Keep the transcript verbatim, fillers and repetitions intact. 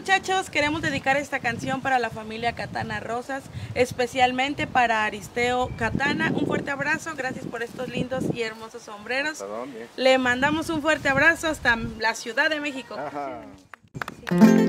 muchachos, queremos dedicar esta canción para la familia Catana Rosas, especialmente para Aristeo Catana. Un fuerte abrazo, gracias por estos lindos y hermosos sombreros. Perdón, ¿eh? Le mandamos un fuerte abrazo hasta la Ciudad de México. Ajá. Sí.